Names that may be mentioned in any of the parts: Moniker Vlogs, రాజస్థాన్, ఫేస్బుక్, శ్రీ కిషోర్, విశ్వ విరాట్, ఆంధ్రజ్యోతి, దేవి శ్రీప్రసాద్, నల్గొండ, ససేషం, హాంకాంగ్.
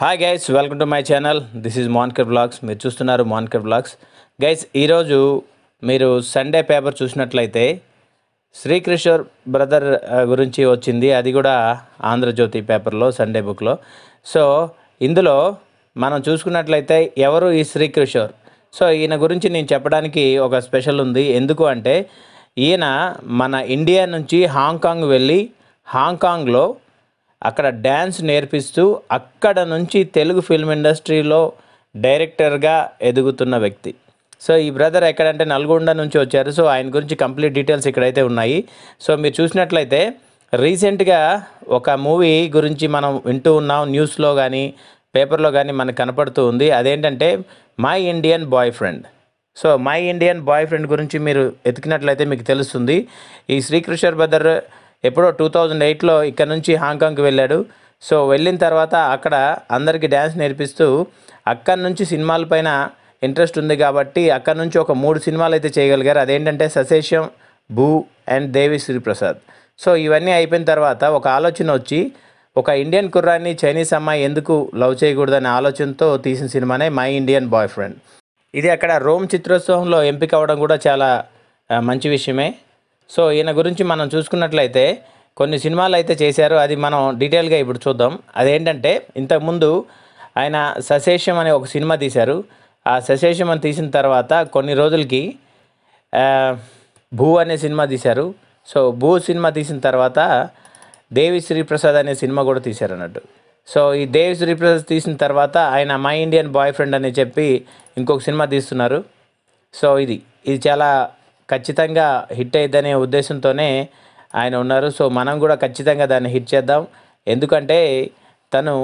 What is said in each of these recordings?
Hi guys, welcome to my channel. This is Moniker Vlogs. మీరు చూస్తున్నారు moniker vlogs. Guys, ఈరోజు మీరు Sunday paper చూసినట్లయితే శ్రీ కిషోర్ బ్రదర్ గురించి వచ్చింది. అది కూడా ఆంధ్రజ్యోతి పేపర్లో సండే బుక్లో. సో ఇందులో మనం చూసుకున్నట్లయితే ఎవరు ఈ శ్రీ కిషోర్? సో ఈయన గురించి నేను చెప్పడానికి ఒక స్పెషల్ ఉంది. ఎందుకు అంటే ఈయన మన ఇండియా నుంచి హాంకాంగ్ వెళ్ళి హాంకాంగ్లో అక్కడ డ్యాన్స్ నేర్పిస్తూ అక్కడ నుంచి తెలుగు ఫిల్మ్ ఇండస్ట్రీలో డైరెక్టర్గా ఎదుగుతున్న వ్యక్తి. సో ఈ బ్రదర్ ఎక్కడంటే నల్గొండ నుంచి వచ్చారు. సో ఆయన గురించి కంప్లీట్ డీటెయిల్స్ ఇక్కడైతే ఉన్నాయి. సో మీరు చూసినట్లయితే రీసెంట్గా ఒక మూవీ గురించి మనం వింటూ ఉన్నాం, న్యూస్లో కానీ పేపర్లో కానీ మనకు కనపడుతూ ఉంది. అదేంటంటే my Indian boy friend. So my Indian boy friend గురించి మీరు ఎతికినట్లయితే మీకు తెలుస్తుంది. ఈ శ్రీ కిషోర్ బ్రదర్ ఎప్పుడో 2008లో ఇక్కడ నుంచి హాంకాంగ్కి వెళ్ళాడు. సో వెళ్ళిన తర్వాత అక్కడ అందరికీ డ్యాన్స్ నేర్పిస్తూ అక్కడ నుంచి సినిమాల పైన ఇంట్రెస్ట్ ఉంది కాబట్టి అక్కడ నుంచి ఒక 3 సినిమాలు అయితే చేయగలిగారు. అదేంటంటే ససేషం, భూ అండ్ దేవి శ్రీప్రసాద్. సో ఇవన్నీ అయిపోయిన తర్వాత ఒక ఆలోచన వచ్చి ఒక ఇండియన్ కుర్రాన్ని చైనీస్ అమ్మాయి ఎందుకు లవ్ చేయకూడదనే ఆలోచనతో తీసిన సినిమానే మై ఇండియన్ బాయ్ ఫ్రెండ్. ఇది అక్కడ రోమ్ చిత్రోత్సవంలో ఎంపిక అవ్వడం కూడా చాలా మంచి విషయమే. సో ఈయన గురించి మనం చూసుకున్నట్లయితే కొన్ని సినిమాలు అయితే చేశారు. అది మనం డీటెయిల్గా ఇప్పుడు చూద్దాం. అదేంటంటే ఇంతకుముందు ఆయన ససేషం అనే ఒక సినిమా తీశారు. ఆ ససేషం అని తీసిన తర్వాత కొన్ని రోజులకి భూ అనే సినిమా తీశారు. సో భూ సినిమా తీసిన తర్వాత దేవి శ్రీప్రసాద్ అనే సినిమా కూడా తీశారు అన్నట్టు. సో ఈ దేవి శ్రీప్రసాద్ తీసిన తర్వాత ఆయన మై ఇండియన్ బాయ్ ఫ్రెండ్ అని చెప్పి ఇంకొక సినిమా తీస్తున్నారు. సో ఇది చాలా ఖచ్చితంగా హిట్ అయ్యదనే ఉద్దేశంతోనే ఆయన ఉన్నారు. సో మనం కూడా ఖచ్చితంగా దాన్ని హిట్ చేద్దాం. ఎందుకంటే తను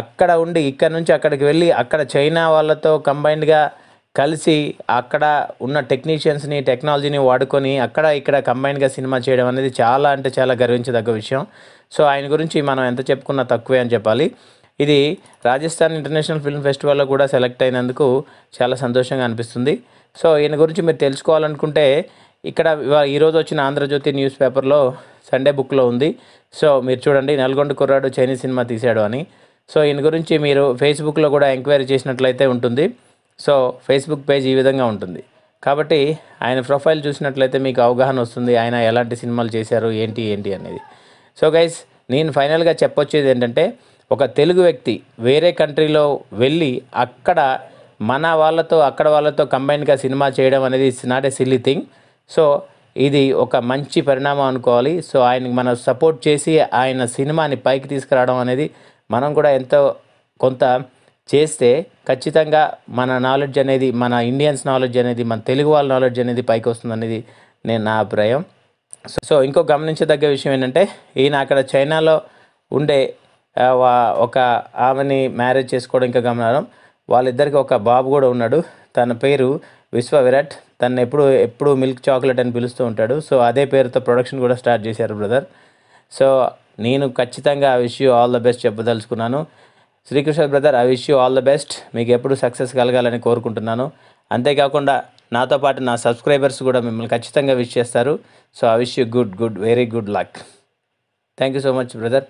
అక్కడ ఉండి ఇక్కడ నుంచి అక్కడికి వెళ్ళి అక్కడ చైనా వాళ్ళతో కంబైన్డ్గా కలిసి అక్కడ ఉన్న టెక్నీషియన్స్ని, టెక్నాలజీని వాడుకొని అక్కడ ఇక్కడ కంబైన్డ్గా సినిమా చేయడం అనేది చాలా అంటే చాలా గర్వించదగ్గ విషయం. సో ఆయన గురించి మనం ఎంత చెప్పుకున్నా తక్కువే అని చెప్పాలి. ఇది రాజస్థాన్ ఇంటర్నేషనల్ ఫిల్మ్ ఫెస్టివల్లో కూడా సెలెక్ట్ అయినందుకు చాలా సంతోషంగా అనిపిస్తుంది. సో ఈయన గురించి మీరు తెలుసుకోవాలనుకుంటే ఇక్కడ ఈరోజు వచ్చిన ఆంధ్రజ్యోతి న్యూస్ పేపర్లో సండే బుక్లో ఉంది. సో మీరు చూడండి, నల్గొండ కుర్రాడు చైనీస్ సినిమా తీశాడు అని. సో ఈయన గురించి మీరు ఫేస్బుక్లో కూడా ఎంక్వైరీ చేసినట్లయితే ఉంటుంది. సో ఫేస్బుక్ పేజ్ ఈ విధంగా ఉంటుంది కాబట్టి ఆయన ప్రొఫైల్ చూసినట్లయితే మీకు అవగాహన వస్తుంది ఆయన ఎలాంటి సినిమాలు చేశారు, ఏంటి అనేది. సో గైస్, నేను ఫైనల్గా చెప్పొచ్చేది ఏంటంటే ఒక తెలుగు వ్యక్తి వేరే కంట్రీలో వెళ్ళి అక్కడ మన వాళ్ళతో అక్కడ వాళ్ళతో కంబైన్డ్గా సినిమా చేయడం అనేది it's not a silly thing. So ఇది ఒక మంచి పరిణామం అనుకోవాలి. సో ఆయనకి మనం సపోర్ట్ చేసి ఆయన సినిమాని పైకి తీసుకురావడం అనేది మనం కూడా ఎంతో కొంత చేస్తే ఖచ్చితంగా మన నాలెడ్జ్ అనేది, మన ఇండియన్స్ నాలెడ్జ్ అనేది, మన తెలుగు వాళ్ళ నాలెడ్జ్ అనేది పైకి వస్తుంది అనేది నా అభిప్రాయం. సో ఇంకో గమనించదగ్గ విషయం ఏంటంటే ఈయన అక్కడ చైనాలో ఉండే ఒక ఆమెని మ్యారేజ్ చేసుకోవడం ఇంకా గమనం. వాళ్ళిద్దరికి ఒక బాబు కూడా ఉన్నాడు. తన పేరు విశ్వ విరాట్. తను ఎప్పుడు మిల్క్ చాక్లెట్ అని పిలుస్తూ ఉంటాడు. సో అదే పేరుతో ప్రొడక్షన్ కూడా స్టార్ట్ చేశారు బ్రదర్. సో నేను ఖచ్చితంగా ఆ wish you all the best చెప్పదలుచుకున్నాను. శ్రీ కిషోర్ brother, I wish you all the best. మీకు ఎప్పుడు సక్సెస్ కలగాలని కోరుకుంటున్నాను. అంతేకాకుండా నాతో పాటు నా సబ్స్క్రైబర్స్ కూడా మిమ్మల్ని ఖచ్చితంగా విష్ చేస్తారు. So I wish you good very good luck. Thank you so much brother.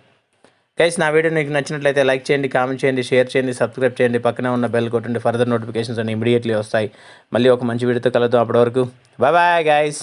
Guys, నా వీడియో మీకు నచ్చినట్లయితే లైక్ చేయండి, కామెంట్ చేయండి, షేర్ చేయండి, సబ్స్క్రైబ్ చేయండి, పక్కనే ఉన్న బెల్ కొట్టండి. ఫర్దర్ నోటిఫికేషన్స్ అన్ని ఇమీడియట్లీ వస్తాయి. మళ్ళీ ఒక మంచి వీడియోతో కలుద్దాం. అప్పటి వరకు బాయ్ బాయ్ గైస్.